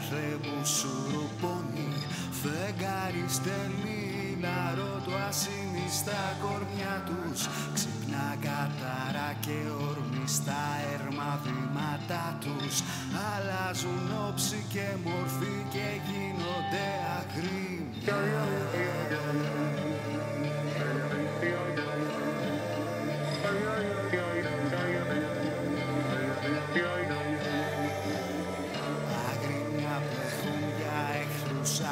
κάθε μου σουρουπώνει. Φεγγάρι στέλνει ναρό του ασύνη στα κορμιά τους. Ξυπνά κατάρα και όρμη στα έρμα βήματά τους. Αλλάζουν όψη και μορφή και γίνονται αγροί.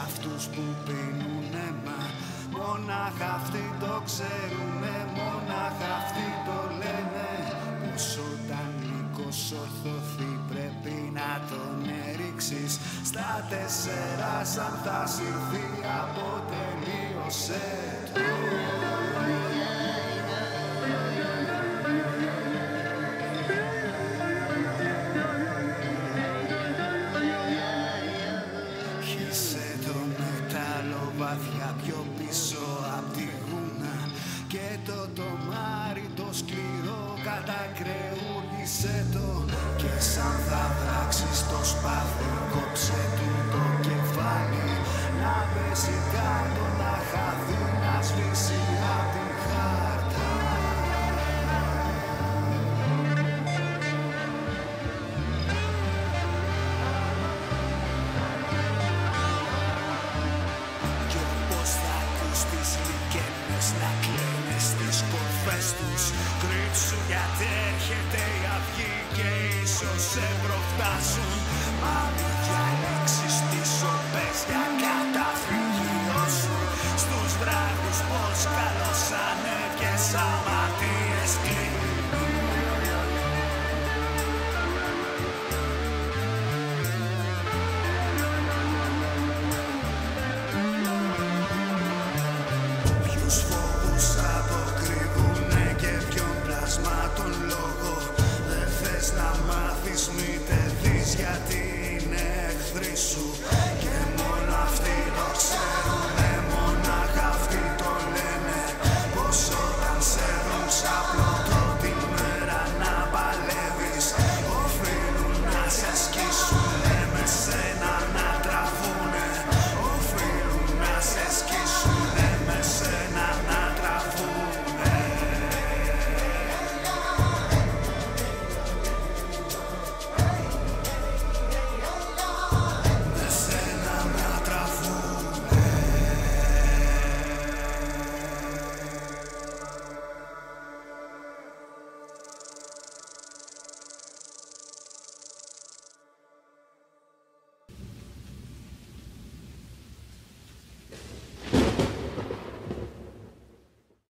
Αυτούς που πίνουν αίμα, μόναχα αυτοί το ξέρουνε, μόναχα αυτοί το λένε. Πως όταν νίκος ορθωθεί πρέπει να τον ερίξεις. Στα 4 σαν θα συρθεί αποτελείωσε το. Βάθια πιο πίσω απ' τη γούνα και το τομάρι το σκληρό κατακρεούργησε το. Και σαν θα βράξεις το σπάθι κόψε του το κεφάλι, να πέσει κάτω, να χαθεί, να σβήσει απ' την χάρτα. Να κλαίνε στις κορφές τους. Κρύψου γιατί έρχεται η αυγή και ίσως σε προφτάσουν. Μάλλον για λέξεις τις σοπές για